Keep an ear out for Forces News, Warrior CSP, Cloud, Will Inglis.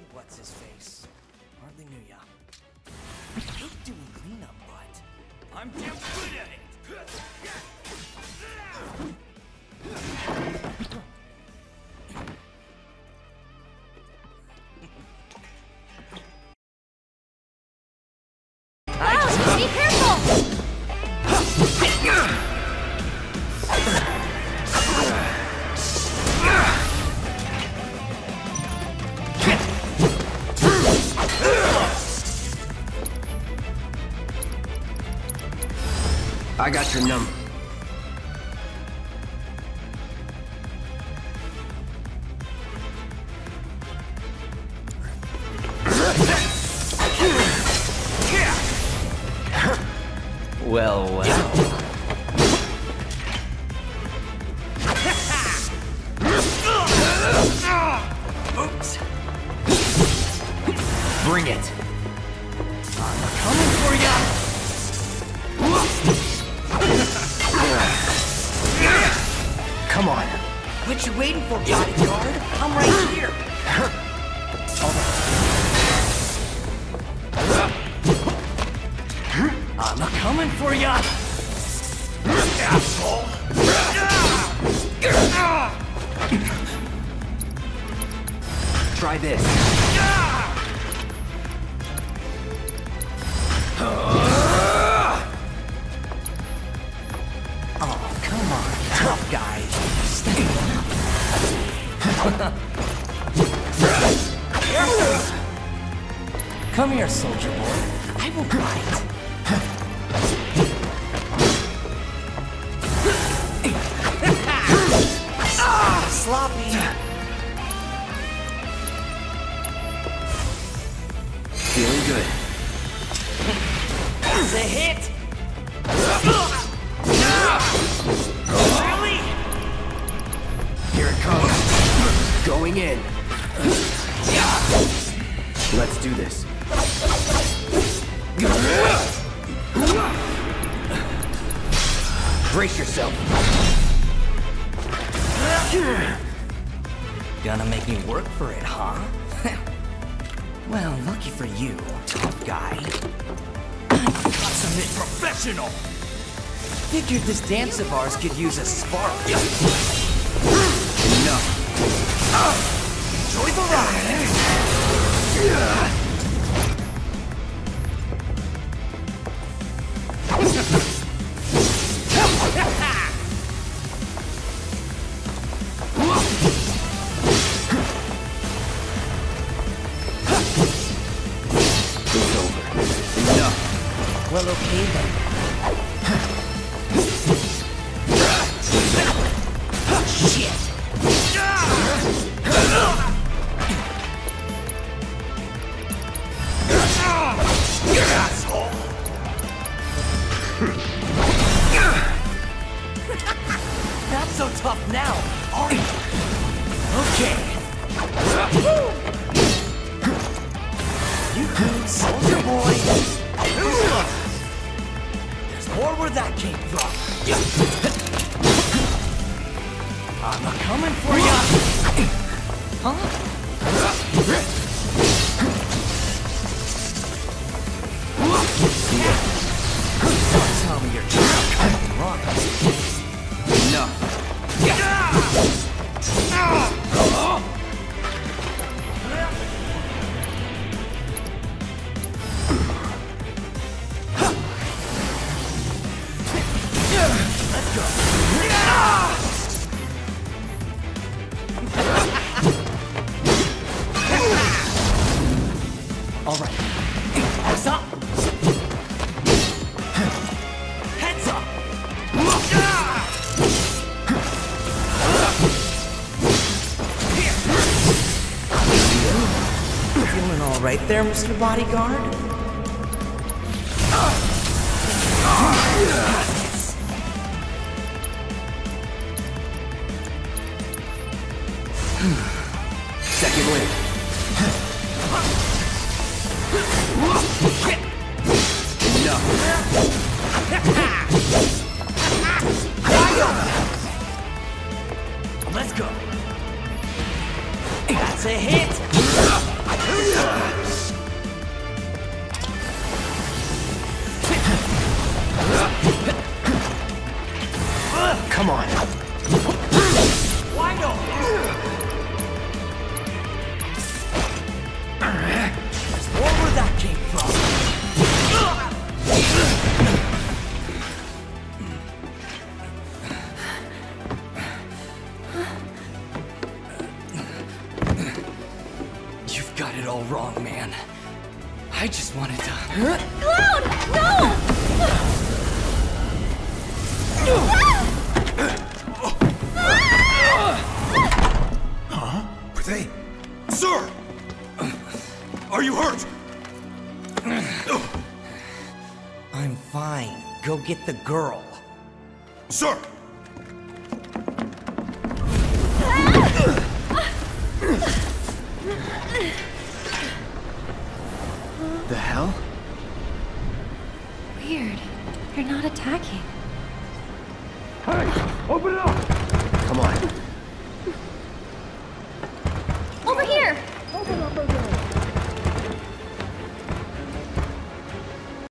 killed what's-his-face. Hardly knew ya. I hate doing cleanup, but I'm damn good at it! I got your number. Well, well. Oops. Bring it. I'm coming for ya. Come on. What you waiting for, bodyguard? I'm right here. I'm coming for ya. Asshole. Try this. Oh, come on, tough guy. Stay Come here, soldier boy. I will bite. Sloppy. Feeling good. That's a hit. Really? Here it comes. Going in. Let's do this. Brace yourself. Gonna make me work for it, huh? Well, lucky for you, tough guy. I'm consummate professional. Figured this dance of ours could use a spark. Enough. Enjoy the ride. It's over. Enough. Well, okay then. Shit! Asshole! Not so tough now, are you? Okay. You good, soldier boy? There's more where that came from. I'm not coming for ya! Huh? Don't tell me you're just coming right. Enough. Let's go. All right. Heads up. Heads up. Feeling all right there, Mr. Bodyguard? Second win. Shit! Enough. Let's go. That's a hit. Come on. Why not? Where that came from? You've got it all wrong, man. I just wanted to... Cloud! No! Hey, sir! Are you hurt? I'm fine. Go get the girl. Sir! The hell? Weird. They're not attacking. Hey! Open it up!